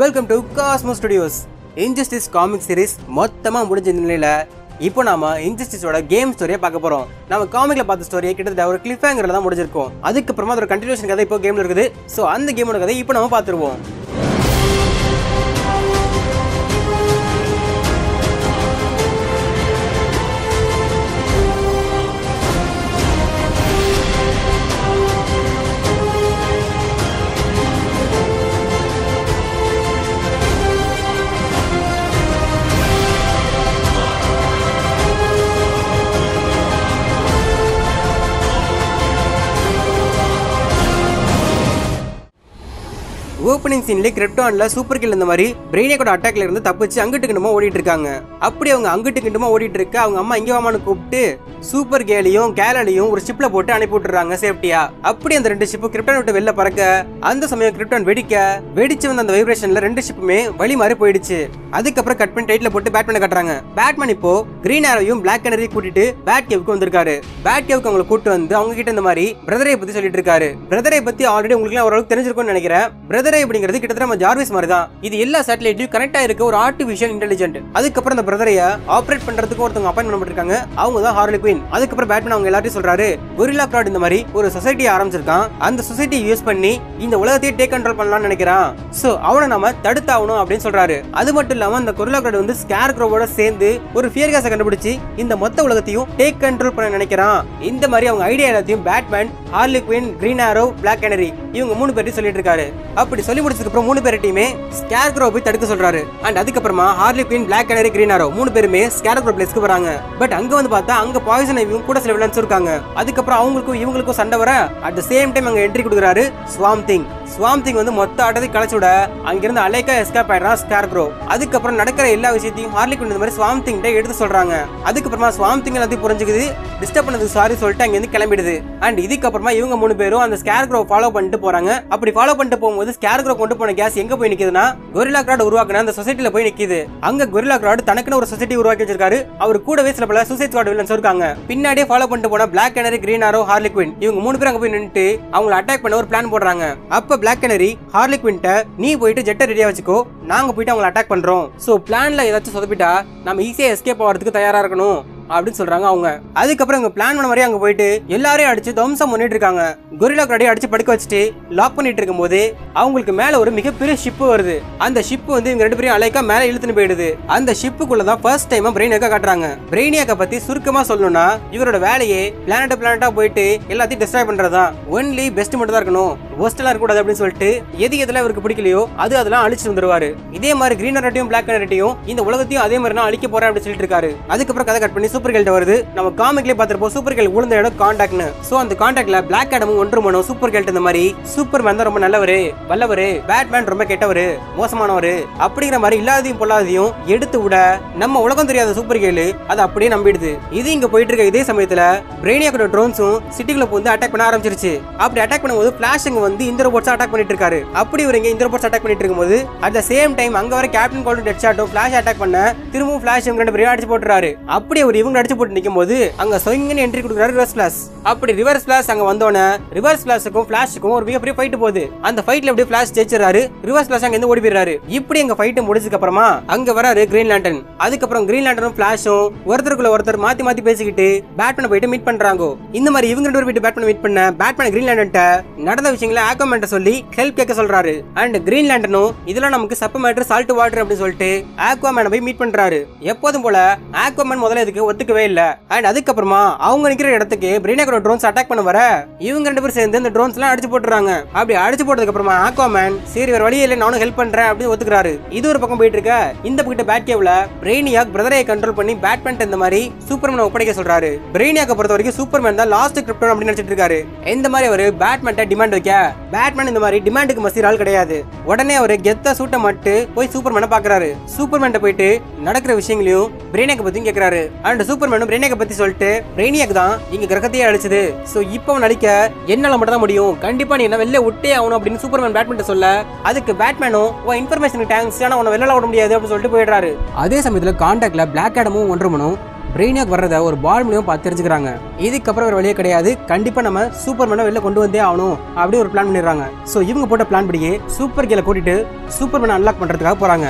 Welcome to Cosmos Studios. Injustice comic series மொத்தமாக முடிஞ்ச நிலையில் இப்போ நாம இன்ஜஸ்டிஸோட கேம் ஸ்டோரியை பார்க்க போகிறோம். நம்ம காமிக்கில் பார்த்த ஸ்டோரியை கிட்டத்தட்ட ஒரு கிளிஃப் ஹேங்கரில் தான் முடிஞ்சிருக்கோம். அதுக்கப்புறமா அதோட கண்டினியூஷன் கதை இப்போ கேமில் இருக்குது. ஸோ அந்த கேமோட கதை இப்போ நம்ம பார்த்துருவோம். ஓப்பனிங் சீன்ல கிரிப்டான்ல சூப்பர்கில் இந்த மாதிரி பிரெய்னியாக்கோட அட்டாக்ல இருந்து தப்பிச்சு அங்கிட்டு கிண்டமா ஓடிட்டு இருக்காங்க. அப்படி அவங்க அங்கிட்டு கிண்டமா ஓடிட்டு இருக்க அவங்க அம்மா இங்க வாமான்னு கூப்பிட்டு சூப்பர் கேலையும் கேலலையும் ஒரு ஷிப்ல போட்டு அனுப்பி விட்டுறாங்க சேஃப்டியா. அப்படி அந்த ரெண்டு ஷிப்பு கிரிப்டான் விட்டு வெளில பறக்க அந்த சமயம் கிரிப்டான் வெடிச்சு வந்து அந்த வைப்ரேஷன்ல ரெண்டு ஷிப்புமே வழி மாறி போயிடுச்சு. அதுக்கப்புறம் கட் பண்ணி டைட்ல போட்டு பேட்மேனை கட்டுறாங்க. பேட்மேன் இப்போ கிரீன் ஆரோவையும் பிளாக் கேனரி கூட்டிட்டு பேட் கேவுக்கு வந்திருக்காரு. பேட் கேவுக்கு அவங்களை கூட்டு வந்து அவங்க கிட்ட இந்த மாதிரி பிரதரை பத்தி சொல்லிட்டு இருக்காரு. பிரதரை பத்தி ஆல்ரெடி உங்களுக்கு எல்லாம் ஓரளவுக்கு தெரிஞ்சிருக்கும்னு நினைக்கிறேன். பிரதரை அப்படிங்கிறது கிட்டத்தட்ட நம்ம ஜார்விஸ் மாதிரி தான். இது எல்லா சேட்டலைட்லயும் கனெக்ட் ஆயிருக்க ஒரு ஆர்டிபிஷியல் இன்டெலிஜென்ட். அதுக்கப்புறம் அந்த பிரதரைய ஆப்ரேட் பண்றதுக்கு ஒருத்தவங்க அப்பாயின்மெண்ட் பண்ணிருக்காங்க. அவங்க தான் ஹார்லி குயின். அதுக்கப்புறம் பேட்மேன் அவங்க எல்லாரையும் சொல்றாரு, கொரில்லா கிராட் இந்த மாதிரி ஒரு சொசைட்டியை ஆரம்பிச்சிருக்கான். அந்த சொசைட்டியை யூஸ் பண்ணி இந்த உலகத்தையே டேக் கண்ட்ரோல் பண்ணலாம்னு நினைக்கிறான். சோ அவனை நம்ம தடுத்தாகணும் அப்படின்னு சொல்றாரு. அது மட்டும் இல்லாம அந்த கொரில்லா கிராட் வந்து ஸ்கேர்க்ரோவோட சேர்ந்து ஒரு ஃபியர் கேஸை கண்டுபிடிச்சு இந்த மொத்த உலகத்தையும் டேக் கண்ட்ரோல் பண்ண நினைக்கிறான். இந்த மாதிரி அவங்க ஐடியா எல்லாத்தையும் Batman, Harley Quinn, Green Arrow, Black Canary இவங்க மூணு பேர்ட்டையும் சொல்லிட்டு இருக்காரு. அப்படி சொல்லி முடிச்சதுக்கு அப்புறம் மூணு பேர்ட்டையுமே ஸ்கேர்க்ரோ போய் தடுக்க சொல்றாரு. அண்ட் அதுக்கப்புறமா Harley Quinn, Black Canary, Green Arrow மூணு பேருமே ஸ்கேர்க்ரோ பிளேஸ்க்கு வராங்க. பட் அங்க வந்து பார்த்தா அங்க பாய்சன் ஐவியும் கூட சில வில்லன்ஸ் இருக்காங்க. அதுக்கப்புறம் அவங்களுக்கும் இவங்களுக்கும் சண்டை வர அட் த சேம் டைம் அங்க என்ட்ரி கொடுக்குறாரு ஸ்வாம்ப் திங். ஸ்வாம்ப் திங் வந்து மொத்த ஆட்டத்தை கலைச்சுட அங்கிருந்து அலைக்கா எஸ்கேப் ஆயிடுறான் ஸ்கேர்க்ரோ. அதுக்கப்புறம் நடக்கிற எல்லா விஷயத்தையும் ஹார்லி குயின் இந்த மாதிரி ஸ்வாம்ப் திங் எடுத்து சொல்றாங்க. அதுக்கப்புறமா ஸ்வாம்ப் திங் எல்லாத்தையும் புரிஞ்சுக்குது. டிஸ்டர்ப் பண்ணது சாரி சொல்லிட்டு அங்கிருந்து கிளம்பிடுது. அண்ட் இதுக்கப்புறமா இவங்க மூணு பேரும் அந்த ஸ்கேர்க்ரோ ஃபாலோ பண்ணிட்டு போறாங்க. அப்படி ஃபாலோ பண்ணிட்டு போகும்போது ஸ்கேர்க்ரோ கொண்டு போன கேஸ் எங்க போய் நிக்குதுன்னா கொரில்லா கிராட் உருவாக்குன அந்த சொசைட்டில போய் நிக்குது. அங்க கொரில்லா கிராட் தனக்குன்னு ஒரு சொசைட்டி உருவாக்கி வச்சிருக்காரு. அவர் கூடவே சில பல சூசைட் ஸ்குவாட் வில்லன்ஸ் இருக்காங்க. பின்னாடியே ஃபாலோ பண்ணிட்டு போன Black Canary, Green Arrow, Harley Quinn இவங்க மூணு பேரும் அங்க போய் நின்னுட்டு அவங்களை அட்டாக் பண்ண ஒரு பிளான் போடுறாங்க. அப்ப பிளாக் கேனரி ஹார்லி குயின்ட்ட, நீ போயிட்டு ஜெட்டை ரெடியா வச்சுக்கோ, நாங்க போயிட்டு அவங்களை அட்டாக் பண்றோம், சோ பிளான்ல ஏதாச்சும் சொதப்பிட்டா நம்ம ஈஸியா எஸ்கேப் ஆகிறதுக்கு தயாரா இருக்கணும் அப்படின்னு சொல்றாங்க அவங்க. அதுக்கப்புறம் இவங்க பிளான் பண்ண மாதிரி அங்க போயிட்டு எல்லாரையும் அடிச்சு தம்சம் பண்ணிட்டு இருக்காங்க. கொரில்லா கிராட் அடிச்சு படுக்க வச்சுட்டு லாக் பண்ணிட்டு இருக்கும் போது அவங்களுக்கு மேல ஒரு மிகப்பெரிய ஷிப் வருது. அந்த ஷிப் வந்து இவங்க ரெண்டு பேரும் அலைக்கா மேல இழுத்துன்னு போயிடுது. அந்த ஷிப்புக்குள்ளதான் ஃபர்ஸ்ட் டைம் பிரெயினியாக்கை காட்டுறாங்க. பிரெயினியாக்கை பத்தி சுருக்கமா சொல்லணும்னா இவரோட வேலையே பிளானட் பிளானட்டா போயிட்டு எல்லாத்தையும் டிஸ்ட்ராய் பண்றதுதான். ஒன்லி பெஸ்ட் மட்டும் தான் இருக்கணும், ஒஸ்டெல்லாம் இருக்கக்கூடாது அப்படின்னு சொல்லிட்டு எது எதுலாம் இவருக்கு பிடிக்கலையோ அது அதெல்லாம் அழிச்சு வந்துருவாரு. இதே மாதிரி கிரீன் ஆரோவையும் பிளாக் கேனரியும் இந்த உலகத்தையும் அதே மாதிரி நான் அழிக்க போறேன் அப்படின்னு சொல்லிட்டு இருக்காரு. அதுக்கப்புறம் கதை கட் பண்ணி சூப்பர்கிட்ட வருது. நம்ம காமிக்லயே பார்த்திருப்போம் சூப்பர்கில் விழுந்த இடம் காண்டாக்ட்னு. சோ அந்த காண்டாக்ட்ல பிளாக் ஆடமும் ஒன்று மனும் சூப்பர்கிட்ட இந்த மாதிரி சூப்பர்மேன் தான் ரொம்ப நல்லவரு, வல்லவரு, பேட்மேன் ரொம்ப கெட்டவரு, மோசமானவரு அப்படிங்கிற மாதிரி இல்லாததையும் பொல்லாததையும் எடுத்து விட நம்ம உலகம் தெரியாத சூப்பர்கில் அதை அப்படியே நம்பிடுது. இது இங்க போயிட்டு இருக்க இதே சமயத்துல பிரெயினியாக்கோட ட்ரோன்ஸும் சிட்டிக்குள்ள போய் அட்டாக் பண்ண ஆரம்பிச்சிருச்சு. அப்படி அட்டாக் பண்ணும்போது பிளாஷ் வந்து இந்த ரோபோட்ஸ் அட்டாக் பண்ணிட்டு இருக்காரு. அப்படி இவங்க இந்த ரோபோட்ஸ் அட்டாக் பண்ணிட்டு இருக்கும்போது அட் தி சேம் டைம் அங்க வர கேப்டன் கோல்டன் டெட் ஷாட்டோ ஃபிளாஷ் அட்டாக் பண்ண திரும்பவும் ஃபிளாஷ் இவங்க ரெண்டு பேரும் அடிச்சு போட்டுறாரு. அப்படி அவர் இவங்க அடிச்சு போட்டு நிக்கும்போது அங்க சொங்கன்னு என்ட்ரி கொடுக்குறாரு ரிவர்ஸ் ஃபிளாஷ். அப்படி ரிவர்ஸ் ஃபிளாஷ் அங்க வந்தோனே ரிவர்ஸ் ஃபிளாஷுக்கும் ஃபிளாஷுக்கும் ஒரு மிகப்பெரிய ஃபைட் போகுது. அந்த ஃபைட்ல அப்படியே ஃபிளாஷ் ஜெயிச்சறாரு. ரிவர்ஸ் ஃபிளாஷ் அங்க இருந்து ஓடி போயிறாரு. இப்படி அங்க ஃபைட் முடிஞ்சதுக்கு அப்புறமா அங்க வராரு கிரீன் லேண்டர்ன். அதுக்கப்புறம் கிரீன் லேண்டர்னும் ஃபிளாஷும் ஒருத்தருக்குள்ள ஒருத்தர் மாத்தி மாத்தி பேசிக்கிட்டு பேட்மேன் போயிட்டு மீட் பண்றாங்க. இந்த மாதிரி இவங்க ரெண்டு பேரும் போயிட்டு பேட்மேன் மீட் பண்ண பேட்மேன் கிரீன் லேண்டர்ட்ட நடந்த Aquaman சொல்லி ஹெல்ப் கேட்க சொல்றாரு. அண்ட் கிரீன் லேண்டனும் இதெல்லாம் நமக்கு சப்மேட்டர் சால்ட் வாட்டர் அப்படின்னு சொல்லிட்டு ஆக்வாமேன் போய் மீட் பண்றாரு. எப்போதும் போல ஆக்வாமேன் முதல்ல இதுக்கு ஒத்துக்கவே இல்ல. அண்ட் அதுக்கப்புறமா அவங்க நிக்கிற இடத்துக்கு பிரெயினியாக்கோட ட்ரோன்ஸ் அட்டாக் பண்ண வர இவங்க ரெண்டு பேரும் சேர்ந்து அந்த ட்ரோன்ஸ் எல்லாம் அடிச்சு போட்டுறாங்க. அப்படி அடிச்சு போட்டதுக்கு அப்புறமா ஆக்வாமேன் சரி வேற வழியே இல்ல நானும் ஹெல்ப் பண்றேன் அப்படின்னு ஒத்துக்கிறாரு. இது ஒரு பக்கம் போயிட்டு இருக்க இந்த பக்கத்து பேட் கேவ்ல பிரெயினியாக் பிரதரை கண்ட்ரோல் பண்ணி பேட்மேன் இந்த மாதிரி சூப்பர்மேன் ஒப்படைக்க சொல்றாரு. பிரெயினியாக்கை பொறுத்த வரைக்கும் சூப்பர்மேன் தான் லாஸ்ட் கிரிப்டான் அப்படின்னு நினைச்சிட்டு இருக்காரு. இந்த மாதிரி அவர் பேட்மேன் டிமாண்ட் வைக்க பேட்மேன் இந்த மாதிரி டிமாண்டுக்கு மசீர் ஆள் கிடையாது. உடனே அவரு கெத்தா சூட்ட மட்டு போய் சூப்பர்மேனை பாக்குறாரு. சூப்பர்மேன் போயிட்டு நடக்கிற விஷயங்களையும் பிரெயினியாக்கை பத்தியும் கேக்குறாரு. அண்ட் சூப்பர்மேனும் பிரெயினியாக்கை பத்தி சொல்லிட்டு பிரெயினியாக் தான் இங்க கிரகத்தையே அழிச்சது, சோ இப்போ அவன் அழிக்க என்னால மட்டும் தான் முடியும், கண்டிப்பா நீ என்ன வெளில விட்டே ஆகணும் அப்படின்னு சூப்பர்மேன் பேட்மேன் சொல்ல அதுக்கு பேட்மேனும் உன் இன்ஃபர்மேஷன் டேங்க்ஸ் ஆனா உன்னை வெளில விட முடியாது அப்படின்னு சொல்லிட்டு போயிடுறாரு. அதே சமயத்துல காண்டாக்ட்ல பிளாக் ஆடமும் ஒன்று மனும் பிரெய்னியாக் வர்றதை ஒரு பால் மூலியம் பார்த்து தெரிஞ்சுக்கிறாங்க. இதுக்கப்புறம் ஒரு வழியே கிடையாது, கண்டிப்பா நம்ம சூப்பர்மேனை வெளில கொண்டு வந்தே ஆகணும் அப்படி ஒரு பிளான் பண்ணிடுறாங்க. ஸோ இவங்க போட்ட பிளான் படியே சூப்பர் கேர்ளை கூட்டிட்டு சூப்பர்மேனை அன்லாக் பண்றதுக்காக போறாங்க.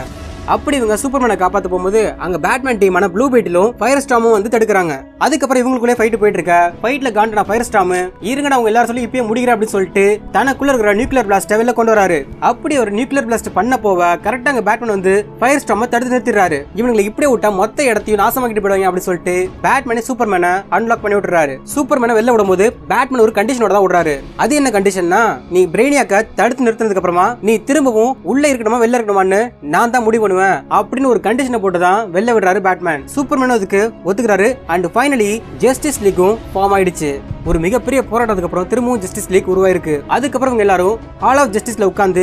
அப்படி இவங்க சூப்பர்மேனை காப்பாற்ற போகும்போது அங்க பேட்மேன் டீமான ப்ளூ பீட்டிலும் ஃபயர் ஸ்டார்மும் வந்து தடுக்கிறாங்க. அதுக்கப்புறம் இவங்களுக்குள்ளே ஃபைட் போயிட்டு இருக்க ஃபைட்ல காண்டனா ஃபயர் ஸ்டார்ம் இருங்கடா அவங்க எல்லாரும் சொல்லி இப்பயே முடிக்கிற அப்படின்னு சொல்லிட்டு தனக்குள்ள இருக்கிற நியூக்ளியர் பிளாஸ்ட வெளில கொண்டு வராரு. அப்படி ஒரு நியூக்ளியர் பிளாஸ்ட் பண்ண போவ கரெக்டா அங்க பேட்மேன் வந்து ஃபயர் ஸ்டார்ம தடுத்து நிறுத்திடுறாரு. இவங்களுக்கு இப்படியே விட்டா மொத்த இடத்தையும் நாசமாக்கிட்டு போயிடுவாங்க அப்படின்னு சொல்லிட்டு பேட்மேனை சூப்பர்மேனை அன்லாக் பண்ணி விட்டுறாரு. சூப்பர்மேனை வெளில விடும்போது பேட்மேன் ஒரு கண்டிஷனோட தான் விடுறாரு. அது என்ன கண்டிஷன்னா, நீ பிரெய்னியாக்க தடுத்து நிறுத்தினதுக்கு அப்புறமா நீ திரும்பவும் உள்ள இருக்கணுமா வெளில இருக்கணுமான்னு நான் தான் முடிவு அப்படின்னு ஒரு கண்டிஷனை போட்டு தான் வெளில விடுறாரு பேட்மேன். சூப்பர்மேன் அதுக்கு ஒத்துக்கிறாரு. அண்ட் ஃபைனலி ஜஸ்டிஸ் லீக்கும் ஃபார்ம் ஆயிடுச்சு. ஒரு மிகப்பெரிய போராட்டத்துக்கு அப்புறம் திரும்பவும் ஜஸ்டிஸ் லீக் உருவாயிருக்கு. அதுக்கப்புறம் இவங்க எல்லாரும் ஹால் ஆஃப் ஜஸ்டிஸ்ல உட்காந்து